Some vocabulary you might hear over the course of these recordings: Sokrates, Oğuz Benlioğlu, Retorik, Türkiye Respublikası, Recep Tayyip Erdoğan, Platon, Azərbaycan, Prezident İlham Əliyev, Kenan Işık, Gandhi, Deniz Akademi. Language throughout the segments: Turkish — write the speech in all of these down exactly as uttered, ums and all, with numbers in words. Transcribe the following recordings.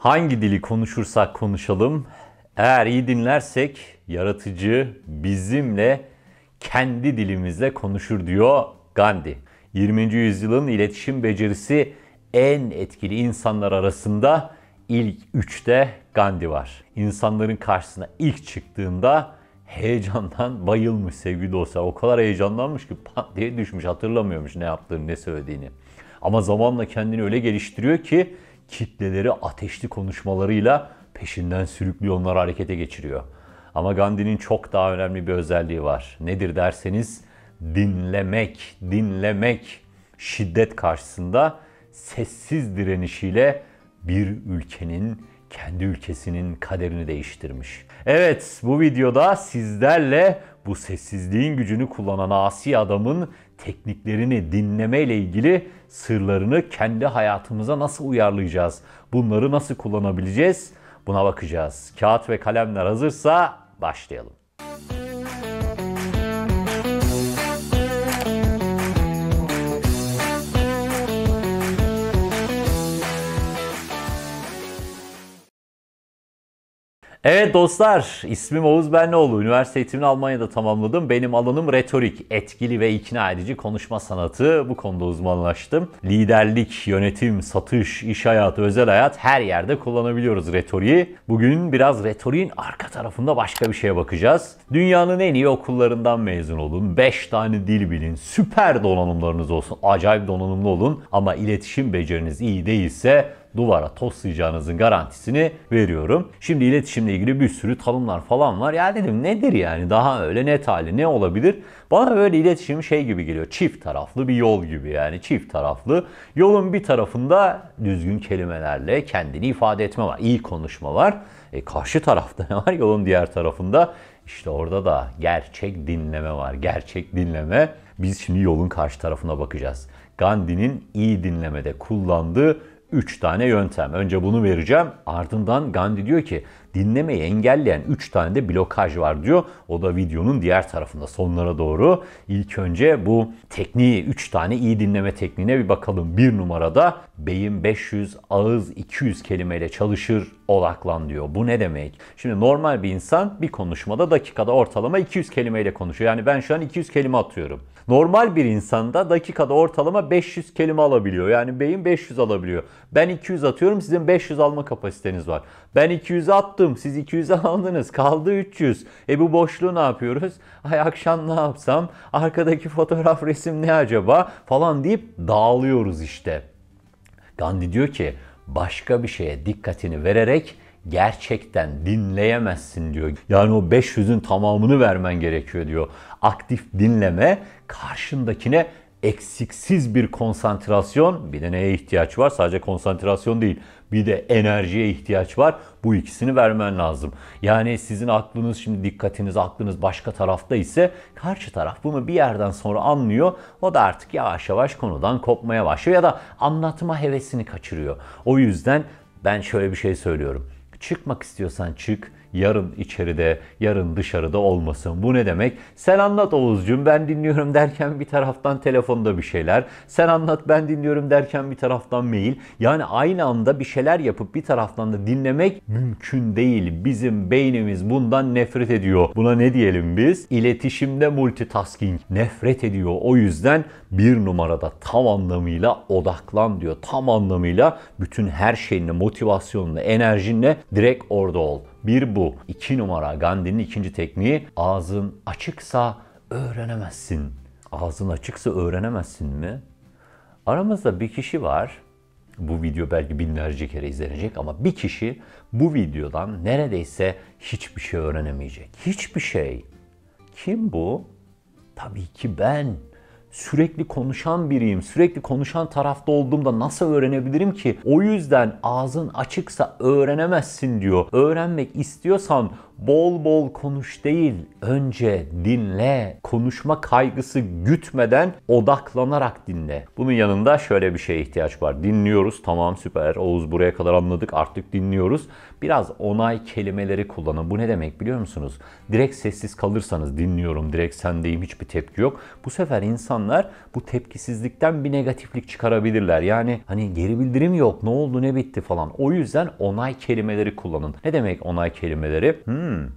Hangi dili konuşursak konuşalım, eğer iyi dinlersek yaratıcı bizimle, kendi dilimizle konuşur diyor Gandhi. yirminci yüzyılın iletişim becerisi en etkili insanlar arasında ilk üçte Gandhi var. İnsanların karşısına ilk çıktığında heyecandan bayılmış sevgili dostlar. O kadar heyecanlanmış ki pat diye düşmüş, hatırlamıyormuş ne yaptığını, ne söylediğini. Ama zamanla kendini öyle geliştiriyor ki kitleleri ateşli konuşmalarıyla peşinden sürüklüyor, onları harekete geçiriyor. Ama Gandhi'nin çok daha önemli bir özelliği var. Nedir derseniz dinlemek, dinlemek. Şiddet karşısında sessiz direnişiyle bir ülkenin, kendi ülkesinin kaderini değiştirmiş. Evet, bu videoda sizlerle bu sessizliğin gücünü kullanan asi adamın tekniklerini, dinlemeyle ilgili sırlarını kendi hayatımıza nasıl uyarlayacağız? Bunları nasıl kullanabileceğiz? Buna bakacağız. Kağıt ve kalemler hazırsa başlayalım. Evet dostlar, ismim Oğuz Benlioğlu. Üniversite eğitimini Almanya'da tamamladım. Benim alanım retorik, etkili ve ikna edici konuşma sanatı. Bu konuda uzmanlaştım. Liderlik, yönetim, satış, iş hayatı, özel hayat, her yerde kullanabiliyoruz retoriği. Bugün biraz retoriğin arka tarafında başka bir şeye bakacağız. Dünyanın en iyi okullarından mezun olun. beş tane dil bilin. Süper donanımlarınız olsun. Acayip donanımlı olun. Ama iletişim beceriniz iyi değilse duvara toslayacağınızın garantisini veriyorum. Şimdi iletişimle ilgili bir sürü tanımlar falan var. Ya dedim nedir yani, daha öyle net hali ne olabilir? Bana böyle iletişim şey gibi geliyor. Çift taraflı bir yol gibi, yani çift taraflı. Yolun bir tarafında düzgün kelimelerle kendini ifade etme var. İyi konuşma var. E, karşı tarafta ne var? Yolun diğer tarafında işte orada da gerçek dinleme var. Gerçek dinleme. Biz şimdi yolun karşı tarafına bakacağız. Gandhi'nin iyi dinlemede kullandığı üç tane yöntem. Önce bunu vereceğim. Ardından Gandhi diyor ki dinlemeyi engelleyen üç tane de blokaj var diyor. O da videonun diğer tarafında sonlara doğru. İlk önce bu tekniği, üç tane iyi dinleme tekniğine bir bakalım. bir numarada beyin beş yüz, ağız iki yüz kelimeyle çalışır, odaklan diyor. Bu ne demek? Şimdi normal bir insan bir konuşmada dakikada ortalama iki yüz kelimeyle konuşuyor. Yani ben şu an iki yüz kelime atıyorum. Normal bir insanda dakikada ortalama beş yüz kelime alabiliyor. Yani beyin beş yüz alabiliyor. Ben iki yüz atıyorum, sizin beş yüz alma kapasiteniz var. Ben iki yüz attım, siz iki yüz aldınız, kaldı üç yüz. E bu boşluğu ne yapıyoruz? Ay akşam ne yapsam? Arkadaki fotoğraf, resim ne acaba? Falan deyip dağılıyoruz işte. Gandhi diyor ki başka bir şeye dikkatini vererek gerçekten dinleyemezsin diyor. Yani o beş yüzün tamamını vermen gerekiyor diyor. Aktif dinleme, karşındakine eksiksiz bir konsantrasyon, bir de neye ihtiyaç var? Sadece konsantrasyon değil, bir de enerjiye ihtiyaç var. Bu ikisini vermen lazım. Yani sizin aklınız, şimdi dikkatiniz, aklınız başka tarafta ise karşı taraf bunu bir yerden sonra anlıyor. O da artık yavaş yavaş konudan kopmaya başlıyor ya da anlatma hevesini kaçırıyor. O yüzden ben şöyle bir şey söylüyorum. Çıkmak istiyorsan çık, yarın içeride, yarın dışarıda olmasın. Bu ne demek? Sen anlat Oğuzcuğum, ben dinliyorum derken bir taraftan telefonda bir şeyler. Sen anlat, ben dinliyorum derken bir taraftan mail. Yani aynı anda bir şeyler yapıp bir taraftan da dinlemek mümkün değil. Bizim beynimiz bundan nefret ediyor. Buna ne diyelim biz? İletişimde multitasking. Nefret ediyor. O yüzden bir numarada tam anlamıyla odaklan diyor. Tam anlamıyla bütün her şeyinle, motivasyonla, enerjinle direkt orada ol. Bir bu. İki numara Gandhi'nin ikinci tekniği. Ağzın açıksa öğrenemezsin. Ağzın açıksa öğrenemezsin mi? Aramızda bir kişi var. Bu video belki binlerce kere izlenecek ama bir kişi bu videodan neredeyse hiçbir şey öğrenemeyecek. Hiçbir şey. Kim bu? Tabii ki ben. Sürekli konuşan biriyim. Sürekli konuşan tarafta olduğumda nasıl öğrenebilirim ki? O yüzden ağzın açıksa öğrenemezsin diyor. Öğrenmek istiyorsan bol bol konuş değil, önce dinle. Konuşma kaygısı gütmeden, odaklanarak dinle. Bunun yanında şöyle bir şeye ihtiyaç var. Dinliyoruz, tamam süper Oğuz, buraya kadar anladık, artık dinliyoruz. Biraz onay kelimeleri kullanın. Bu ne demek biliyor musunuz? Direkt sessiz kalırsanız, dinliyorum, direkt sendeyim, hiçbir tepki yok. Bu sefer insan insanlar bu tepkisizlikten bir negatiflik çıkarabilirler. Yani hani geri bildirim yok, ne oldu ne bitti falan. O yüzden onay kelimeleri kullanın. Ne demek onay kelimeleri? Hmm,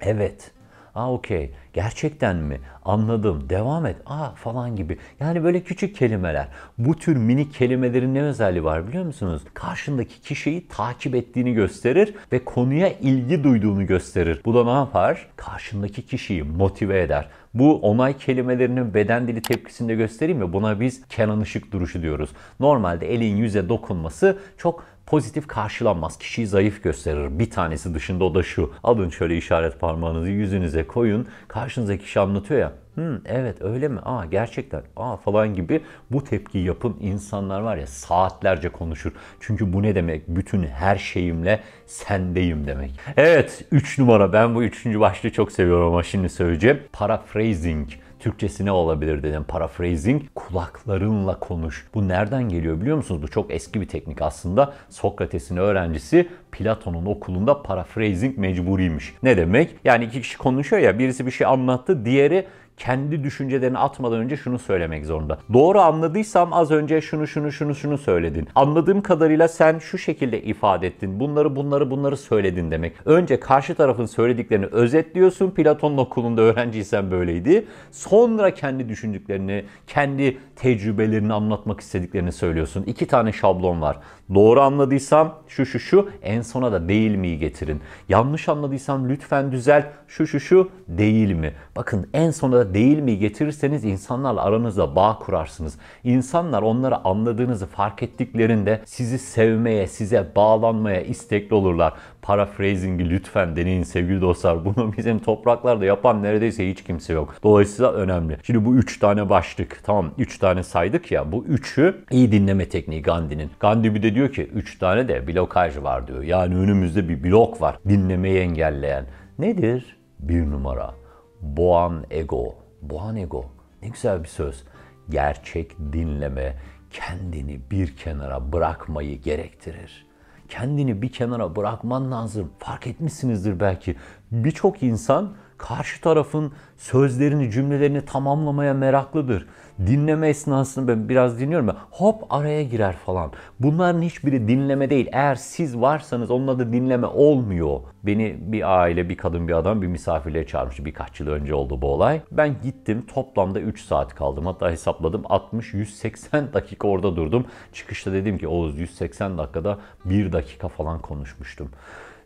evet, aa okey, gerçekten mi? Anladım, devam et, aa falan gibi. Yani böyle küçük kelimeler. Bu tür minik kelimelerin ne özelliği var biliyor musunuz? Karşındaki kişiyi takip ettiğini gösterir ve konuya ilgi duyduğunu gösterir. Bu da ne yapar? Karşındaki kişiyi motive eder. Bu onay kelimelerinin beden dili tepkisinde göstereyim mi? Buna biz Kenan Işık duruşu diyoruz. Normalde elin yüze dokunması çok pozitif karşılanmaz. Kişiyi zayıf gösterir. Bir tanesi dışında, o da şu. Alın şöyle işaret parmağınızı yüzünüze koyun. Karşınızdaki kişi anlatıyor ya. Hmm, evet öyle mi? Aa gerçekten. Aa falan gibi bu tepkiyi yapın. İnsanlar var ya saatlerce konuşur. Çünkü bu ne demek? Bütün her şeyimle sendeyim demek. Evet, üç numara. Ben bu üçüncü başlığı çok seviyorum ama şimdi söyleyeceğim. Paraphrasing. Türkçesi ne olabilir dedim. Paraphrasing. Kulaklarınla konuş. Bu nereden geliyor biliyor musunuz? Bu çok eski bir teknik aslında. Sokrates'in öğrencisi Platon'un okulunda paraphrasing mecburiymiş. Ne demek? Yani iki kişi konuşuyor ya, birisi bir şey anlattı, diğeri kendi düşüncelerini atmadan önce şunu söylemek zorunda. Doğru anladıysam az önce şunu şunu şunu şunu söyledin. Anladığım kadarıyla sen şu şekilde ifade ettin. Bunları bunları bunları söyledin demek. Önce karşı tarafın söylediklerini özetliyorsun. Platon'un okulunda öğrenciysen böyleydi. Sonra kendi düşündüklerini, kendi tecrübelerini anlatmak istediklerini söylüyorsun. İki tane şablon var. Doğru anladıysam şu şu şu, en sona da değil mi'yi getirin. Yanlış anladıysam lütfen düzelt, şu şu şu değil mi? Bakın en sona da değil mi getirirseniz insanlarla aranızda bağ kurarsınız. İnsanlar onları anladığınızı fark ettiklerinde sizi sevmeye, size bağlanmaya istekli olurlar. Paraphrasing'i lütfen deneyin sevgili dostlar. Bunu bizim topraklarda yapan neredeyse hiç kimse yok. Dolayısıyla önemli. Şimdi bu üç tane başlık. Tamam, üç tane saydık ya. Bu üçü iyi dinleme tekniği Gandhi'nin. Gandhi bir de diyor ki üç tane de blokaj var diyor. Yani önümüzde bir blok var. Dinlemeyi engelleyen. Nedir? Bir numara. Boğan ego. Boğan ego. Ne güzel bir söz. Gerçek dinleme kendini bir kenara bırakmayı gerektirir. Kendini bir kenara bırakman lazım. Fark etmişsinizdir belki. Birçok insan karşı tarafın sözlerini, cümlelerini tamamlamaya meraklıdır. Dinleme esnasında ben biraz dinliyorum ya, hop araya girer falan. Bunların hiçbiri dinleme değil. Eğer siz varsanız onun adı dinleme olmuyor. Beni bir aile, bir kadın, bir adam bir misafirliğe çağırmış. Birkaç yıl önce oldu bu olay. Ben gittim, toplamda üç saat kaldım. Hatta hesapladım, altmış yüz seksen dakika orada durdum. Çıkışta dedim ki Oğuz, yüz seksen dakikada bir dakika falan konuşmuştum.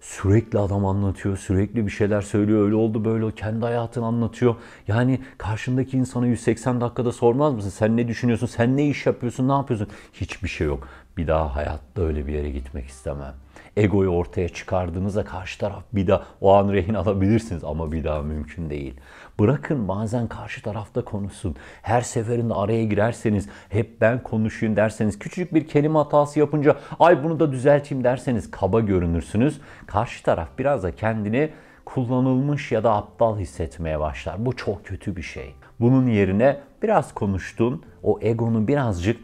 Sürekli adam anlatıyor, sürekli bir şeyler söylüyor, öyle oldu böyle, kendi hayatını anlatıyor. Yani karşındaki insana yüz seksen dakikada sormaz mısın? Sen ne düşünüyorsun? Sen ne iş yapıyorsun? Ne yapıyorsun? Hiçbir şey yok. Bir daha hayatta öyle bir yere gitmek istemem. Egoyu ortaya çıkardığınızda karşı taraf bir daha, o an rehin alabilirsiniz ama bir daha mümkün değil. Bırakın bazen karşı tarafta konuşsun. Her seferinde araya girerseniz, hep ben konuşayım derseniz, küçücük bir kelime hatası yapınca ay bunu da düzelteyim derseniz kaba görünürsünüz. Karşı taraf biraz da kendini kullanılmış ya da aptal hissetmeye başlar. Bu çok kötü bir şey. Bunun yerine biraz konuştun, o egonu birazcık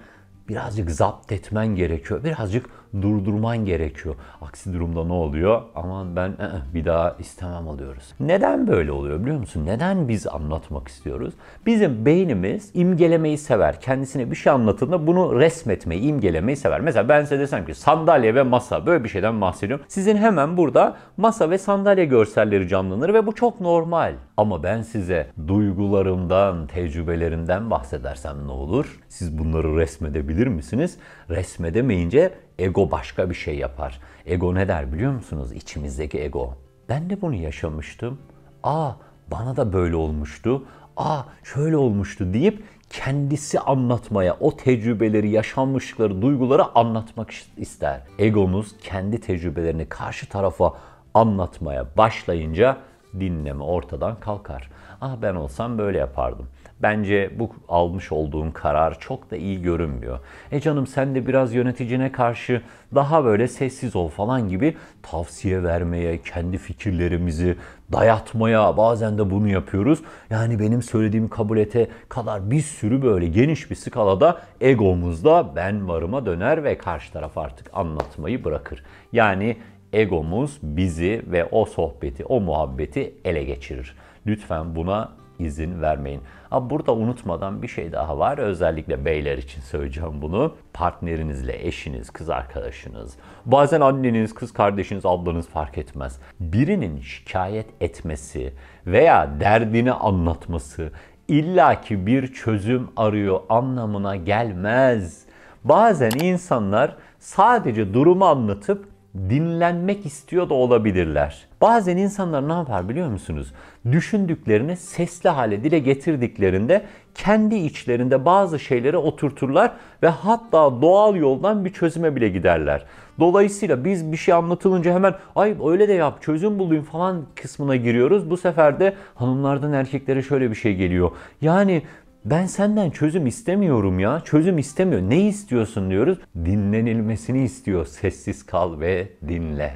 birazcık zapt etmen gerekiyor. Birazcık durdurman gerekiyor. Aksi durumda ne oluyor? Aman ben ı-ı, bir daha istemem alıyoruz. Neden böyle oluyor biliyor musun? Neden biz anlatmak istiyoruz? Bizim beynimiz imgelemeyi sever. Kendisine bir şey anlattığında bunu resmetmeyi, imgelemeyi sever. Mesela ben size desem ki sandalye ve masa, böyle bir şeyden bahsediyorum. Sizin hemen burada masa ve sandalye görselleri canlanır ve bu çok normal. Ama ben size duygularımdan, tecrübelerimden bahsedersem ne olur? Siz bunları resmedebilir misiniz? Resmedemeyince ego başka bir şey yapar. Ego ne der biliyor musunuz? İçimizdeki ego. Ben de bunu yaşamıştım. Aa bana da böyle olmuştu. Aa şöyle olmuştu deyip kendisi anlatmaya, o tecrübeleri, yaşanmışlıkları, duyguları anlatmak ister. Egonuz kendi tecrübelerini karşı tarafa anlatmaya başlayınca dinleme ortadan kalkar. Ah ben olsam böyle yapardım. Bence bu almış olduğum karar çok da iyi görünmüyor. E canım sen de biraz yöneticine karşı daha böyle sessiz ol falan gibi tavsiye vermeye, kendi fikirlerimizi dayatmaya, bazen de bunu yapıyoruz. Yani benim söylediğim kabul ete kadar bir sürü böyle geniş bir skalada egomuzda ben varıma döner ve karşı taraf artık anlatmayı bırakır. Yani egomuz bizi ve o sohbeti, o muhabbeti ele geçirir. Lütfen buna izin vermeyin. Ama burada unutmadan bir şey daha var. Özellikle beyler için söyleyeceğim bunu. Partnerinizle, eşiniz, kız arkadaşınız, bazen anneniz, kız kardeşiniz, ablanız fark etmez. Birinin şikayet etmesi veya derdini anlatması illaki bir çözüm arıyor anlamına gelmez. Bazen insanlar sadece durumu anlatıp dinlenmek istiyor da olabilirler. Bazen insanlar ne yapar biliyor musunuz? Düşündüklerini sesli hale dile getirdiklerinde kendi içlerinde bazı şeylere oturturlar ve hatta doğal yoldan bir çözüme bile giderler. Dolayısıyla biz bir şey anlatılınca hemen ay öyle de yap, çözüm bulayım falan kısmına giriyoruz. Bu sefer de hanımlardan erkeklere şöyle bir şey geliyor. Yani ben senden çözüm istemiyorum ya. Çözüm istemiyor. Ne istiyorsun diyoruz. Dinlenilmesini istiyor. Sessiz kal ve dinle.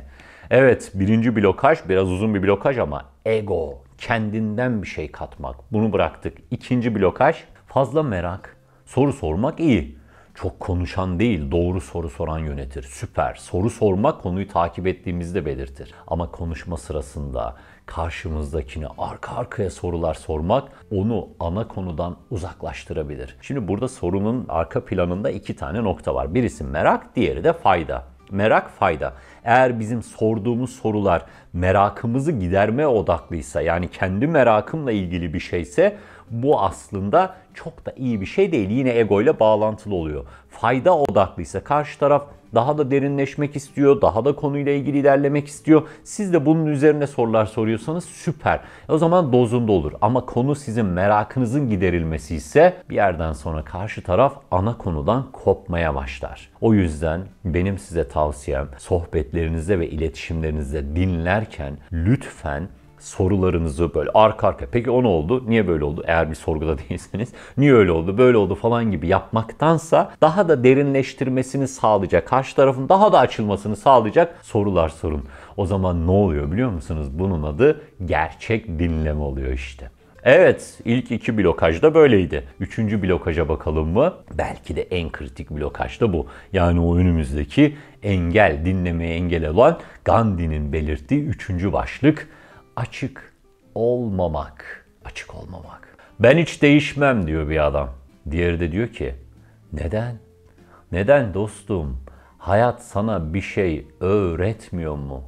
Evet, birinci blokaj biraz uzun bir blokaj ama ego. Kendinden bir şey katmak. Bunu bıraktık. İkinci blokaj fazla merak. Soru sormak iyi. Çok konuşan değil, doğru soru soran yönetir. Süper. Soru sormak konuyu takip ettiğimizde belirtir. Ama konuşma sırasında karşımızdakine arka arkaya sorular sormak onu ana konudan uzaklaştırabilir. Şimdi burada sorunun arka planında iki tane nokta var. Birisi merak, diğeri de fayda. Merak, fayda. Eğer bizim sorduğumuz sorular merakımızı gidermeye odaklıysa, yani kendi merakımla ilgili bir şeyse, bu aslında çok da iyi bir şey değil. Yine ego ile bağlantılı oluyor. Fayda odaklıysa karşı taraf daha da derinleşmek istiyor, daha da konuyla ilgili ilerlemek istiyor. Siz de bunun üzerine sorular soruyorsanız süper. O zaman dozunda olur. Ama konu sizin merakınızın giderilmesi ise bir yerden sonra karşı taraf ana konudan kopmaya başlar. O yüzden benim size tavsiyem, sohbetlerinizde ve iletişimlerinizde dinlerken lütfen sorularınızı böyle arka arka, peki o ne oldu, niye böyle oldu, eğer bir sorguda değilseniz niye öyle oldu, böyle oldu falan gibi yapmaktansa daha da derinleştirmesini sağlayacak, karşı tarafın daha da açılmasını sağlayacak sorular sorun. O zaman ne oluyor biliyor musunuz? Bunun adı gerçek dinleme oluyor işte. Evet, ilk iki blokaj da böyleydi. Üçüncü blokaja bakalım mı? Belki de en kritik blokaj da bu. Yani o önümüzdeki engel, dinlemeye engel olan Gandhi'nin belirttiği üçüncü başlık. Açık olmamak. Açık olmamak. Ben hiç değişmem diyor bir adam. Diğeri de diyor ki neden? Neden dostum? Hayat sana bir şey öğretmiyor mu?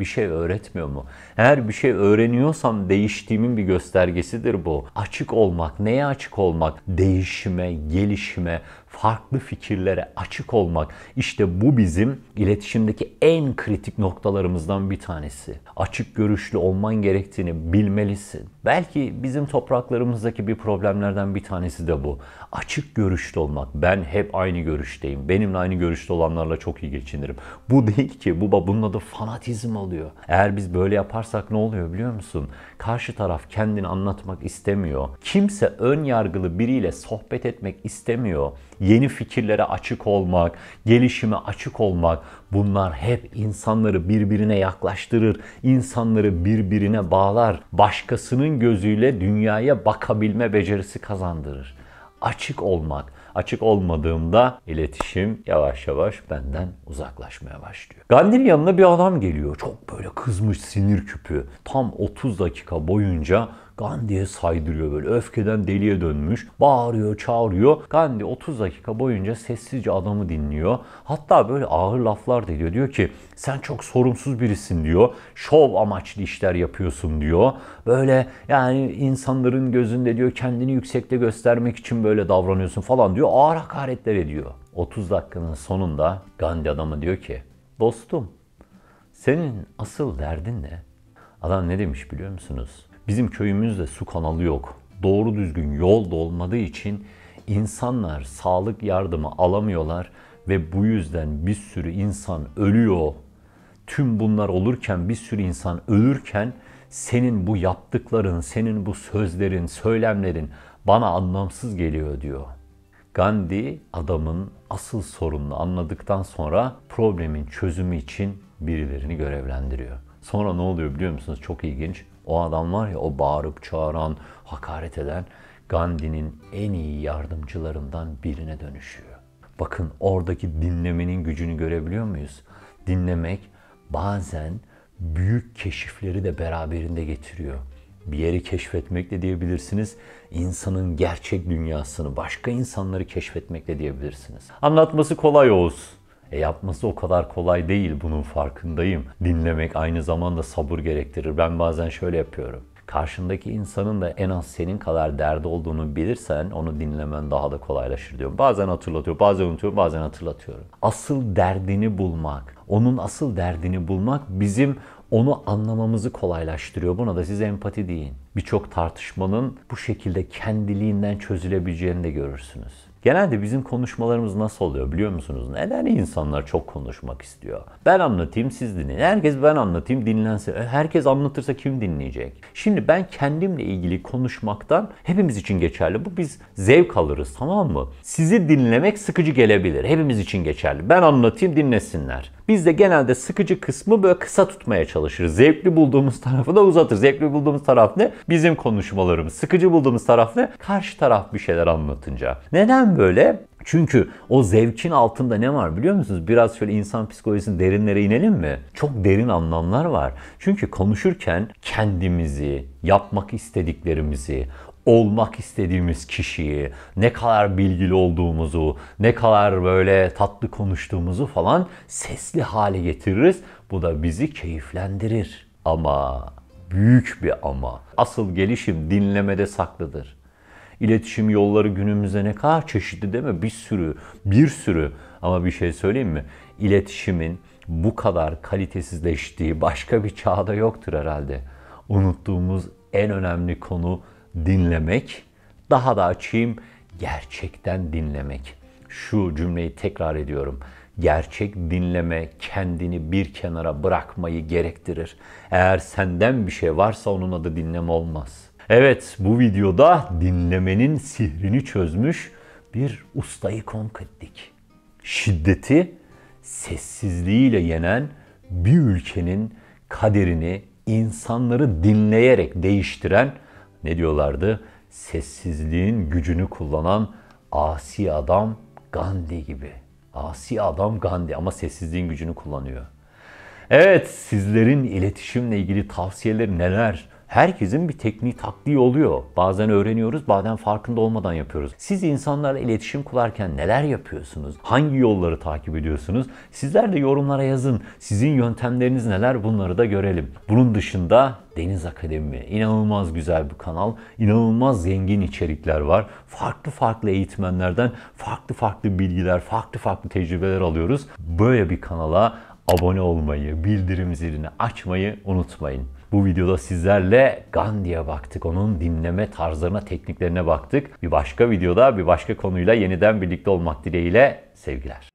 Bir şey öğretmiyor mu? Eğer bir şey öğreniyorsam değiştiğimin bir göstergesidir bu. Açık olmak. Neye açık olmak? Değişime, gelişime, farklı fikirlere açık olmak. İşte bu bizim iletişimdeki en kritik noktalarımızdan bir tanesi. Açık görüşlü olman gerektiğini bilmelisin. Belki bizim topraklarımızdaki bir problemlerden bir tanesi de bu. Açık görüşlü olmak. Ben hep aynı görüşteyim. Benimle aynı görüşte olanlarla çok iyi geçinirim. Bu değil ki. Bu, bunun adı fanatizm oluyor. Eğer biz böyle yaparsak ne oluyor biliyor musun? Karşı taraf kendini anlatmak istemiyor. Kimse ön yargılı biriyle sohbet etmek istemiyor. Yeni fikirlere açık olmak, gelişime açık olmak, bunlar hep insanları birbirine yaklaştırır, insanları birbirine bağlar, başkasının gözüyle dünyaya bakabilme becerisi kazandırır. Açık olmak. Açık olmadığımda iletişim yavaş yavaş benden uzaklaşmaya başlıyor. Gandhi'nin yanına bir adam geliyor. Çok böyle kızmış, sinir küpü. Tam otuz dakika boyunca Gandhi'ye saydırıyor, böyle öfkeden deliye dönmüş. Bağırıyor, çağırıyor. Gandhi otuz dakika boyunca sessizce adamı dinliyor. Hatta böyle ağır laflar da ediyor. Diyor ki sen çok sorumsuz birisin diyor. Şov amaçlı işler yapıyorsun diyor. Böyle yani insanların gözünde diyor kendini yüksekte göstermek için böyle davranıyorsun falan diyor. Ağır hakaretler ediyor. otuz dakikanın sonunda Gandhi adama diyor ki dostum senin asıl derdin ne? Adam ne demiş biliyor musunuz? Bizim köyümüzde su kanalı yok. Doğru düzgün yol da olmadığı için insanlar sağlık yardımı alamıyorlar ve bu yüzden bir sürü insan ölüyor. Tüm bunlar olurken, bir sürü insan ölürken senin bu yaptıkların, senin bu sözlerin, söylemlerin bana anlamsız geliyor diyor. Gandhi adamın asıl sorununu anladıktan sonra problemin çözümü için birilerini görevlendiriyor. Sonra ne oluyor biliyor musunuz? Çok ilginç. O adam var ya, o bağırıp çağıran, hakaret eden Gandhi'nin en iyi yardımcılarından birine dönüşüyor. Bakın oradaki dinlemenin gücünü görebiliyor muyuz? Dinlemek bazen büyük keşifleri de beraberinde getiriyor. bir yeri keşfetmek de diyebilirsiniz. İnsanın gerçek dünyasını, başka insanları keşfetmek de diyebilirsiniz. Anlatması kolay Oğuz. E yapması o kadar kolay değil, bunun farkındayım. Dinlemek aynı zamanda sabır gerektirir. Ben bazen şöyle yapıyorum. Karşındaki insanın da en az senin kadar derdi olduğunu bilirsen onu dinlemen daha da kolaylaşır diyorum. Bazen hatırlatıyor, bazen unutuyor, bazen hatırlatıyorum. Asıl derdini bulmak, onun asıl derdini bulmak bizim onu anlamamızı kolaylaştırıyor. Buna da siz empati deyin. Birçok tartışmanın bu şekilde kendiliğinden çözülebileceğini de görürsünüz. Genelde bizim konuşmalarımız nasıl oluyor biliyor musunuz? Neden insanlar çok konuşmak istiyor? Ben anlatayım, siz dinleyin. Herkes ben anlatayım, dinlensin. Herkes anlatırsa kim dinleyecek? Şimdi ben kendimle ilgili konuşmaktan hepimiz için geçerli. Bu biz zevk alırız, tamam mı? Sizi dinlemek sıkıcı gelebilir. Hepimiz için geçerli. Ben anlatayım, dinlesinler. Biz de genelde sıkıcı kısmı böyle kısa tutmaya çalışırız. Zevkli bulduğumuz tarafı da uzatır. Zevkli bulduğumuz taraf ne? Bizim konuşmalarımız. Sıkıcı bulduğumuz taraf ne? Karşı taraf bir şeyler anlatınca. Neden böyle? Çünkü o zevkin altında ne var biliyor musunuz? Biraz şöyle insan psikolojisinin derinlere inelim mi? Çok derin anlamlar var. Çünkü konuşurken kendimizi, yapmak istediklerimizi, olmak istediğimiz kişiyi, ne kadar bilgili olduğumuzu, ne kadar böyle tatlı konuştuğumuzu falan sesli hale getiririz. Bu da bizi keyiflendirir. Ama büyük bir ama. Asıl gelişim dinlemede saklıdır. İletişim yolları günümüzde ne kadar çeşitli değil mi? Bir sürü, bir sürü. Ama bir şey söyleyeyim mi? İletişimin bu kadar kalitesizleştiği başka bir çağda yoktur herhalde. Unuttuğumuz en önemli konu dinlemek. Daha da açayım. Gerçekten dinlemek. Şu cümleyi tekrar ediyorum. Gerçek dinleme kendini bir kenara bırakmayı gerektirir. Eğer senden bir şey varsa onun adı dinleme olmaz. Evet, bu videoda dinlemenin sihrini çözmüş bir ustayı konuk ettik. Şiddeti sessizliğiyle yenen bir ülkenin kaderini insanları dinleyerek değiştiren, ne diyorlardı? Sessizliğin gücünü kullanan asi adam Gandhi gibi. Asi adam Gandhi ama sessizliğin gücünü kullanıyor. Evet, sizlerin iletişimle ilgili tavsiyeleri neler? Herkesin bir tekniği, taktiği oluyor. Bazen öğreniyoruz, bazen farkında olmadan yapıyoruz. Siz insanlarla iletişim kurarken neler yapıyorsunuz? Hangi yolları takip ediyorsunuz? Sizler de yorumlara yazın. Sizin yöntemleriniz neler? Bunları da görelim. Bunun dışında Deniz Akademi inanılmaz güzel bir kanal. İnanılmaz zengin içerikler var. Farklı farklı eğitmenlerden farklı farklı bilgiler, farklı farklı tecrübeler alıyoruz. Böyle bir kanala abone olmayı, bildirim zilini açmayı unutmayın. Bu videoda sizlerle Gandhi'ye baktık. Onun dinleme tarzlarına, tekniklerine baktık. Bir başka videoda, bir başka konuyla yeniden birlikte olmak dileğiyle sevgiler.